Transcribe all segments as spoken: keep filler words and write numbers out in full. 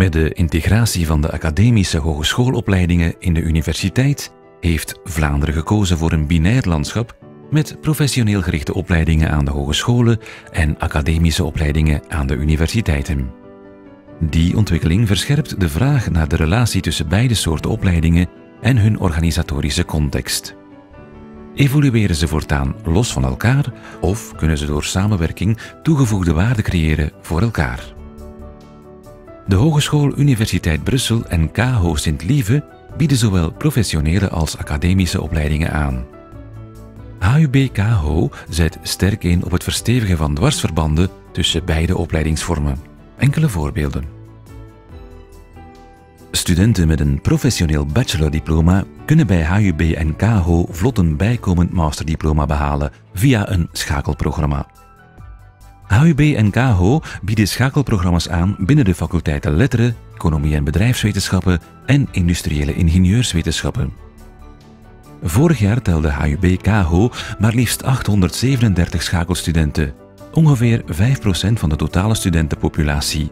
Met de integratie van de academische hogeschoolopleidingen in de universiteit heeft Vlaanderen gekozen voor een binair landschap met professioneel gerichte opleidingen aan de hogescholen en academische opleidingen aan de universiteiten. Die ontwikkeling verscherpt de vraag naar de relatie tussen beide soorten opleidingen en hun organisatorische context. Evolueren ze voortaan los van elkaar of kunnen ze door samenwerking toegevoegde waarde creëren voor elkaar? De Hogeschool Universiteit Brussel en KAHO Sint-Lieven bieden zowel professionele als academische opleidingen aan. H U B K A H O zet sterk in op het verstevigen van dwarsverbanden tussen beide opleidingsvormen. Enkele voorbeelden. Studenten met een professioneel bachelordiploma kunnen bij H U B en K A H O vlot een bijkomend masterdiploma behalen via een schakelprogramma. H U B en K A H O bieden schakelprogramma's aan binnen de faculteiten Letteren, Economie en Bedrijfswetenschappen en Industriële Ingenieurswetenschappen. Vorig jaar telde H U B K A H O maar liefst achthonderdzevenendertig schakelstudenten, ongeveer vijf procent van de totale studentenpopulatie.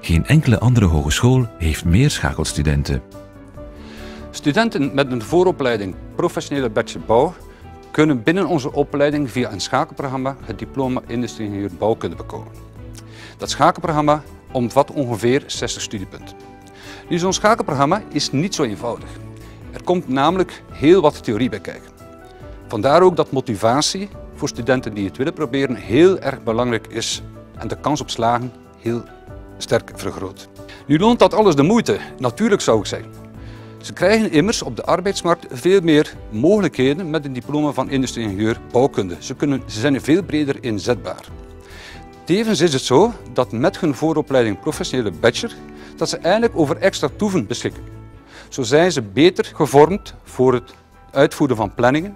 Geen enkele andere hogeschool heeft meer schakelstudenten. Studenten met een vooropleiding professionele bachelor bouw kunnen binnen onze opleiding via een schakelprogramma het diploma industrie-ingenieur bouwkunde bekomen. Dat schakelprogramma omvat ongeveer zestig studiepunten. Nu, zo'n schakelprogramma is niet zo eenvoudig. Er komt namelijk heel wat theorie bij kijken. Vandaar ook dat motivatie voor studenten die het willen proberen heel erg belangrijk is en de kans op slagen heel sterk vergroot. Nu loont dat alles de moeite, natuurlijk zou ik zeggen. Ze krijgen immers op de arbeidsmarkt veel meer mogelijkheden met een diploma van industrie-ingenieur bouwkunde. Ze, kunnen, ze zijn veel breder inzetbaar. Tevens is het zo dat met hun vooropleiding professionele bachelor dat ze eigenlijk over extra toeven beschikken. Zo zijn ze beter gevormd voor het uitvoeren van planningen.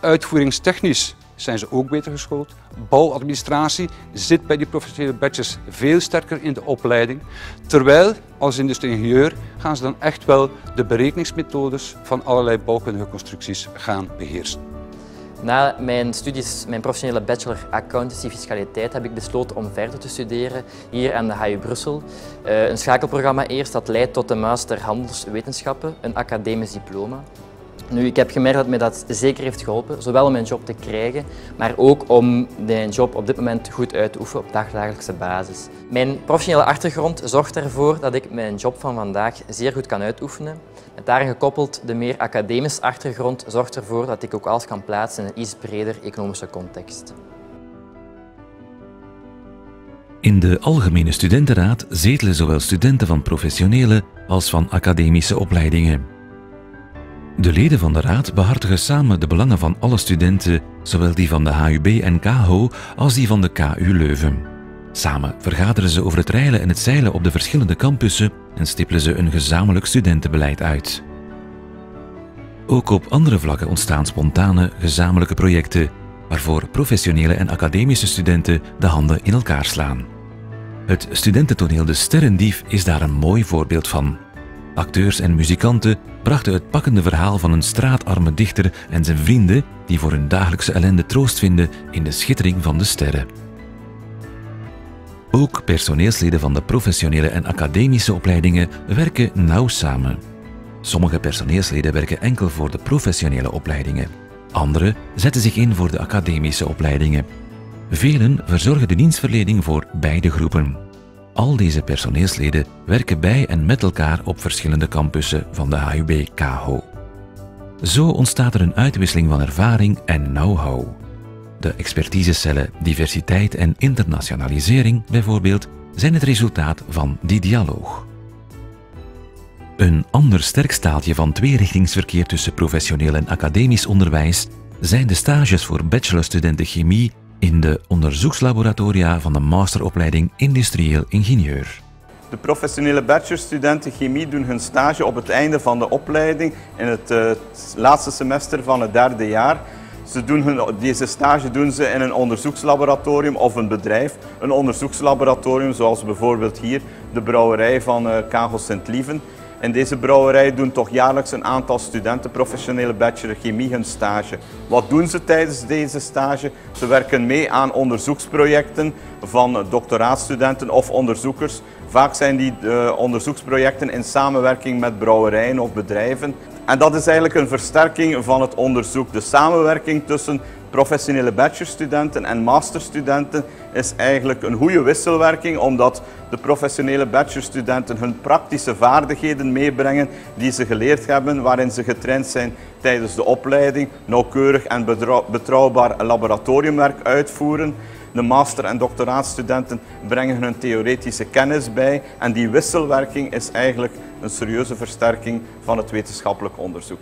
Uitvoeringstechnisch zijn ze ook beter geschoold. Bouwadministratie zit bij die professionele bachelors veel sterker in de opleiding. Terwijl als industrie-ingenieur gaan ze dan echt wel de berekeningsmethodes van allerlei bouwkundige constructies gaan beheersen. Na mijn studies, mijn professionele bachelor accountancy fiscaliteit, heb ik besloten om verder te studeren hier aan de H U Brussel. Een schakelprogramma eerst dat leidt tot de master handelswetenschappen, een academisch diploma. Nu, ik heb gemerkt dat mij dat zeker heeft geholpen, zowel om mijn job te krijgen, maar ook om mijn job op dit moment goed uit te oefenen op dagdagelijkse basis. Mijn professionele achtergrond zorgt ervoor dat ik mijn job van vandaag zeer goed kan uitoefenen. Met daarin gekoppeld de meer academische achtergrond zorgt ervoor dat ik ook alles kan plaatsen in een iets breder economische context. In de Algemene Studentenraad zetelen zowel studenten van professionele als van academische opleidingen. De leden van de Raad behartigen samen de belangen van alle studenten, zowel die van de H U B en K A H O als die van de K U Leuven. Samen vergaderen ze over het reilen en het zeilen op de verschillende campussen en stippelen ze een gezamenlijk studentenbeleid uit. Ook op andere vlakken ontstaan spontane, gezamenlijke projecten, waarvoor professionele en academische studenten de handen in elkaar slaan. Het studententoneel De Sterrendief is daar een mooi voorbeeld van. Acteurs en muzikanten brachten het pakkende verhaal van een straatarme dichter en zijn vrienden die voor hun dagelijkse ellende troost vinden in de schittering van de sterren. Ook personeelsleden van de professionele en academische opleidingen werken nauw samen. Sommige personeelsleden werken enkel voor de professionele opleidingen. Anderen zetten zich in voor de academische opleidingen. Velen verzorgen de dienstverlening voor beide groepen. Al deze personeelsleden werken bij en met elkaar op verschillende campussen van de H U B K A H O. Zo ontstaat er een uitwisseling van ervaring en know-how. De expertisecellen diversiteit en internationalisering bijvoorbeeld zijn het resultaat van die dialoog. Een ander sterk staaltje van tweerichtingsverkeer tussen professioneel en academisch onderwijs zijn de stages voor bachelorstudenten chemie in de onderzoekslaboratoria van de masteropleiding Industrieel Ingenieur. De professionele bachelorstudenten chemie doen hun stage op het einde van de opleiding in het uh, laatste semester van het derde jaar. Ze doen hun, deze stage doen ze in een onderzoekslaboratorium of een bedrijf. Een onderzoekslaboratorium zoals bijvoorbeeld hier de brouwerij van uh, KAHO Sint-Lieven. In deze brouwerij doen toch jaarlijks een aantal studenten professionele bachelor chemie hun stage. Wat doen ze tijdens deze stage? Ze werken mee aan onderzoeksprojecten van doctoraatstudenten of onderzoekers. Vaak zijn die onderzoeksprojecten in samenwerking met brouwerijen of bedrijven. En dat is eigenlijk een versterking van het onderzoek. De samenwerking tussen professionele bachelorstudenten en masterstudenten is eigenlijk een goede wisselwerking, omdat de professionele bachelorstudenten hun praktische vaardigheden meebrengen die ze geleerd hebben, waarin ze getraind zijn tijdens de opleiding, nauwkeurig en betrouwbaar laboratoriumwerk uitvoeren. De master- en doctoraatstudenten brengen hun theoretische kennis bij en die wisselwerking is eigenlijk een serieuze versterking van het wetenschappelijk onderzoek.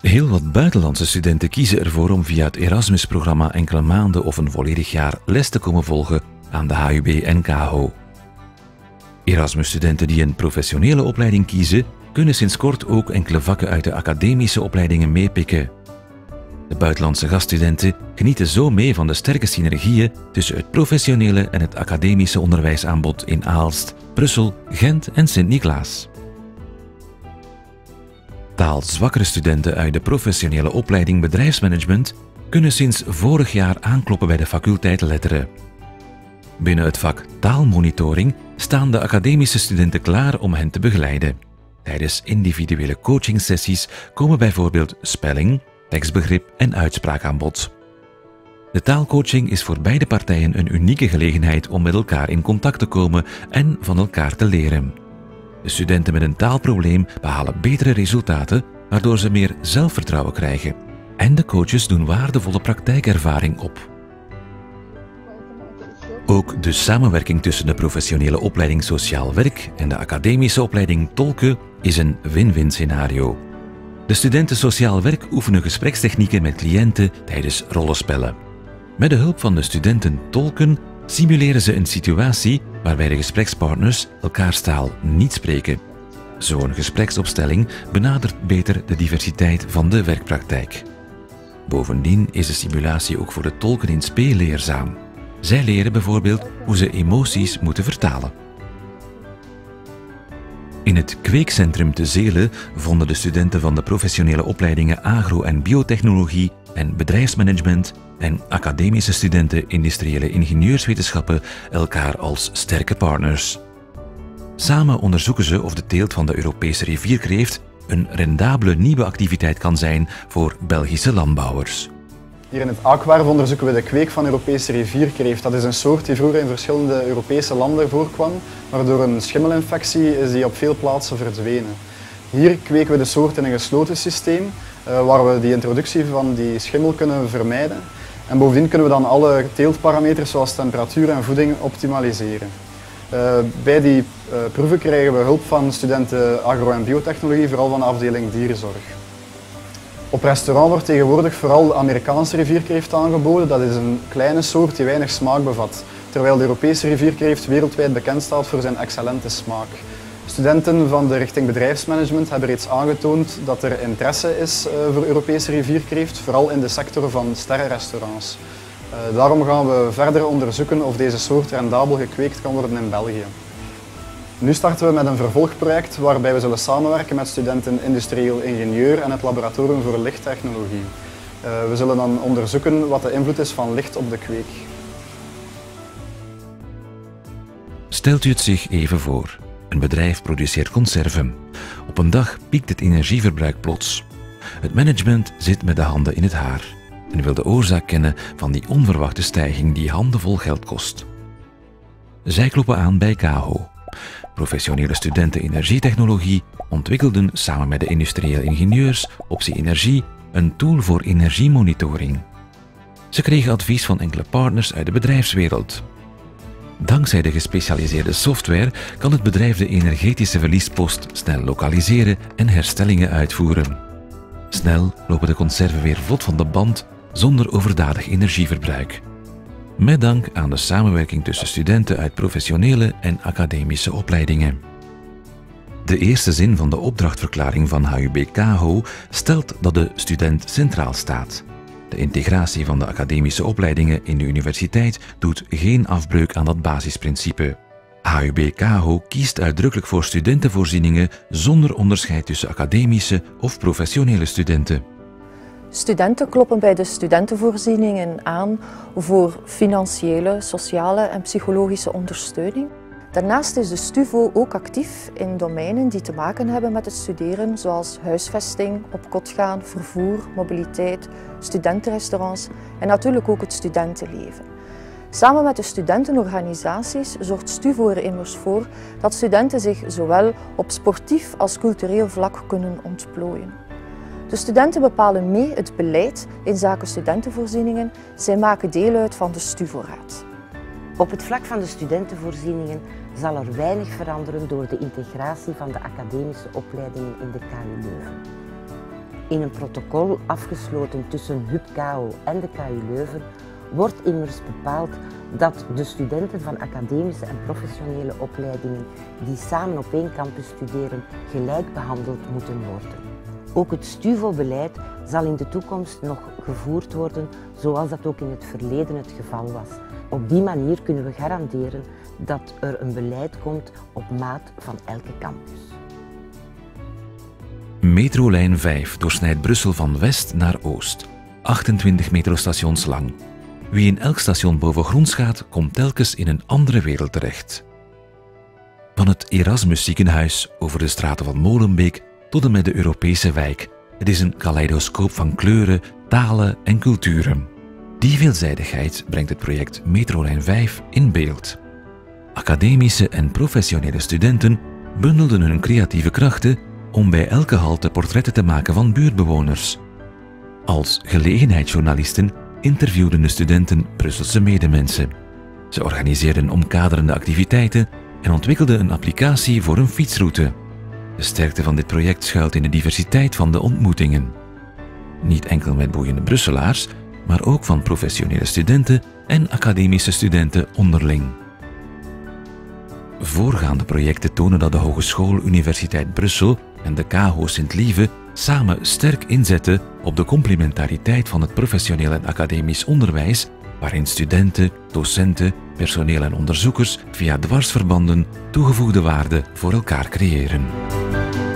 Heel wat buitenlandse studenten kiezen ervoor om via het Erasmus-programma enkele maanden of een volledig jaar les te komen volgen aan de H U B en K A H O. Erasmus-studenten die een professionele opleiding kiezen, kunnen sinds kort ook enkele vakken uit de academische opleidingen meepikken. De buitenlandse gaststudenten genieten zo mee van de sterke synergieën tussen het professionele en het academische onderwijsaanbod in Aalst, Brussel, Gent en Sint-Niklaas. Taalzwakkere studenten uit de professionele opleiding bedrijfsmanagement kunnen sinds vorig jaar aankloppen bij de faculteit letteren. Binnen het vak taalmonitoring staan de academische studenten klaar om hen te begeleiden. Tijdens individuele coachingsessies komen bijvoorbeeld spelling, tekstbegrip en uitspraak aan bod. De taalcoaching is voor beide partijen een unieke gelegenheid om met elkaar in contact te komen en van elkaar te leren. De studenten met een taalprobleem behalen betere resultaten, waardoor ze meer zelfvertrouwen krijgen. En de coaches doen waardevolle praktijkervaring op. Ook de samenwerking tussen de professionele opleiding Sociaal Werk en de academische opleiding Tolken is een win-win scenario. De studenten Sociaal Werk oefenen gesprekstechnieken met cliënten tijdens rollenspellen. Met de hulp van de studenten Tolken simuleren ze een situatie waarbij de gesprekspartners elkaars taal niet spreken. Zo'n gespreksopstelling benadert beter de diversiteit van de werkpraktijk. Bovendien is de simulatie ook voor de tolken in S P leerzaam. Zij leren bijvoorbeeld hoe ze emoties moeten vertalen. In het Kweekcentrum te Zelen vonden de studenten van de professionele opleidingen Agro- en Biotechnologie en Bedrijfsmanagement en academische studenten Industriële Ingenieurswetenschappen elkaar als sterke partners. Samen onderzoeken ze of de teelt van de Europese rivierkreeft een rendabele nieuwe activiteit kan zijn voor Belgische landbouwers. Hier in het Aquarf onderzoeken we de kweek van Europese rivierkreeft. Dat is een soort die vroeger in verschillende Europese landen voorkwam, maar door een schimmelinfectie is die op veel plaatsen verdwenen. Hier kweken we de soort in een gesloten systeem, waar we die introductie van die schimmel kunnen vermijden. En bovendien kunnen we dan alle teeltparameters zoals temperatuur en voeding optimaliseren. Bij die proeven krijgen we hulp van studenten agro- en biotechnologie, vooral van de afdeling dierenzorg. Op restaurant wordt tegenwoordig vooral de Amerikaanse rivierkreeft aangeboden. Dat is een kleine soort die weinig smaak bevat, terwijl de Europese rivierkreeft wereldwijd bekend staat voor zijn excellente smaak. Studenten van de richting bedrijfsmanagement hebben reeds aangetoond dat er interesse is voor Europese rivierkreeft, vooral in de sector van sterrenrestaurants. Daarom gaan we verder onderzoeken of deze soort rendabel gekweekt kan worden in België. Nu starten we met een vervolgproject waarbij we zullen samenwerken met studenten industrieel ingenieur en het laboratorium voor lichttechnologie. We zullen dan onderzoeken wat de invloed is van licht op de kweek. Stelt u het zich even voor. Een bedrijf produceert conserven. Op een dag piekt het energieverbruik plots. Het management zit met de handen in het haar en wil de oorzaak kennen van die onverwachte stijging die handenvol geld kost. Zij kloppen aan bij K A H O. Professionele studenten energietechnologie ontwikkelden samen met de industrieel ingenieurs Optie Energie een tool voor energiemonitoring. Ze kregen advies van enkele partners uit de bedrijfswereld. Dankzij de gespecialiseerde software kan het bedrijf de energetische verliespost snel lokaliseren en herstellingen uitvoeren. Snel lopen de conserven weer vlot van de band zonder overdadig energieverbruik. Met dank aan de samenwerking tussen studenten uit professionele en academische opleidingen. De eerste zin van de opdrachtverklaring van H U B K A H O stelt dat de student centraal staat. De integratie van de academische opleidingen in de universiteit doet geen afbreuk aan dat basisprincipe. H U B-KAHO kiest uitdrukkelijk voor studentenvoorzieningen zonder onderscheid tussen academische of professionele studenten. Studenten kloppen bij de studentenvoorzieningen aan voor financiële, sociale en psychologische ondersteuning. Daarnaast is de Stuvo ook actief in domeinen die te maken hebben met het studeren, zoals huisvesting, op kot gaan, vervoer, mobiliteit, studentenrestaurants en natuurlijk ook het studentenleven. Samen met de studentenorganisaties zorgt Stuvo er immers voor dat studenten zich zowel op sportief als cultureel vlak kunnen ontplooien. De studenten bepalen mee het beleid inzake studentenvoorzieningen. Zij maken deel uit van de Stuvoraad. Op het vlak van de studentenvoorzieningen zal er weinig veranderen door de integratie van de academische opleidingen in de K U Leuven. In een protocol afgesloten tussen H U B-KAHO en de K U Leuven wordt immers bepaald dat de studenten van academische en professionele opleidingen die samen op één campus studeren gelijk behandeld moeten worden. Ook het Stuvo-beleid zal in de toekomst nog gevoerd worden zoals dat ook in het verleden het geval was. Op die manier kunnen we garanderen dat er een beleid komt op maat van elke campus. Metrolijn vijf doorsnijdt Brussel van west naar oost, achtentwintig metrostations lang. Wie in elk station bovengronds gaat, komt telkens in een andere wereld terecht. Van het Erasmus ziekenhuis over de straten van Molenbeek tot en met de Europese wijk. Het is een kaleidoscoop van kleuren, talen en culturen. Die veelzijdigheid brengt het project Metrolijn vijf in beeld. Academische en professionele studenten bundelden hun creatieve krachten om bij elke halte portretten te maken van buurtbewoners. Als gelegenheidsjournalisten interviewden de studenten Brusselse medemensen. Ze organiseerden omkaderende activiteiten en ontwikkelden een applicatie voor een fietsroute. De sterkte van dit project schuilt in de diversiteit van de ontmoetingen. Niet enkel met boeiende Brusselaars, maar ook van professionele studenten en academische studenten onderling. Voorgaande projecten tonen dat de Hogeschool Universiteit Brussel en de KAHO Sint-Lieven samen sterk inzetten op de complementariteit van het professioneel en academisch onderwijs, waarin studenten, docenten, personeel en onderzoekers via dwarsverbanden toegevoegde waarde voor elkaar creëren.